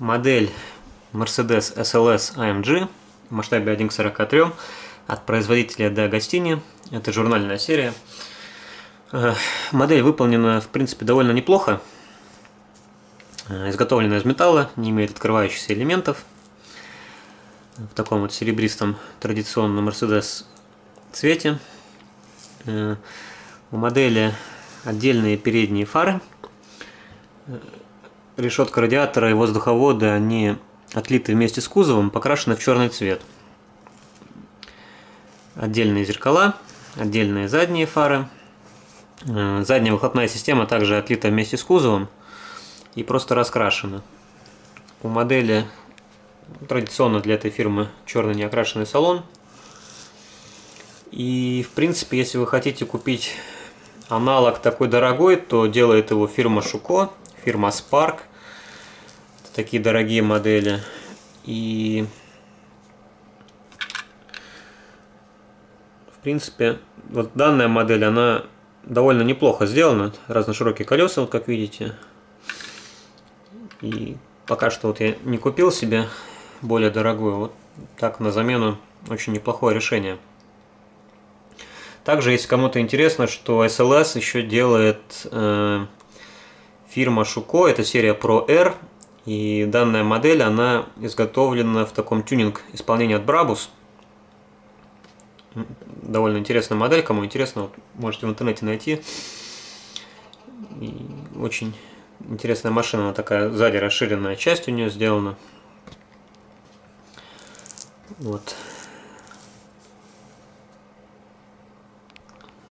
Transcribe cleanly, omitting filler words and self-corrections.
модель Mercedes SLS AMG в масштабе 1 к 43 от производителя DeAgostini. Это журнальная серия. Модель выполнена, в принципе, довольно неплохо. Изготовлена из металла, не имеет открывающихся элементов. В таком вот серебристом традиционном Mercedes цвете. У модели отдельные передние фары. Решетка радиатора и воздуховода, они отлиты вместе с кузовом, покрашены в черный цвет. Отдельные зеркала, отдельные задние фары. Задняя выхлопная система также отлита вместе с кузовом и просто раскрашена. У модели традиционно для этой фирмы черный неокрашенный салон. И, в принципе, если вы хотите купить аналог такой дорогой, то делает его фирма Шуко, фирма Спарк. Такие дорогие модели. И, в принципе, вот данная модель, она довольно неплохо сделана. Разноширокие колеса, вот как видите. И пока что вот я не купил себе более дорогую. Вот так на замену очень неплохое решение. Также, если кому-то интересно, что SLS еще делает фирма Шуко, это серия Pro R, и данная модель, она изготовлена в таком тюнинг исполнении от Brabus. Довольно интересная модель, кому интересно, вот можете в интернете найти. И очень интересная машина, она такая сзади расширенная часть у нее сделана. Вот.